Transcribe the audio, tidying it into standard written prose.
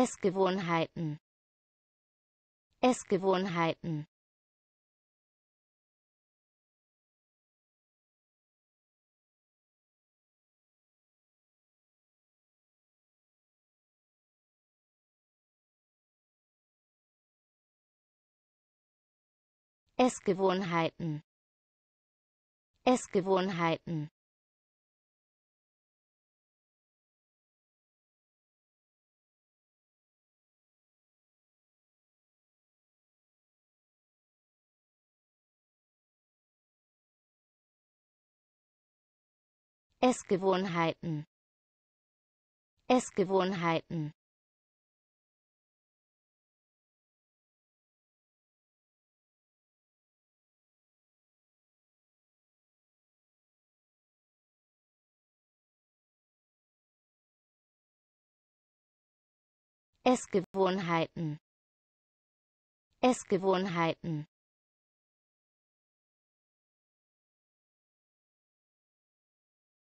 Essgewohnheiten. Essgewohnheiten. Essgewohnheiten. Essgewohnheiten. Essgewohnheiten. Essgewohnheiten. Essgewohnheiten. Essgewohnheiten.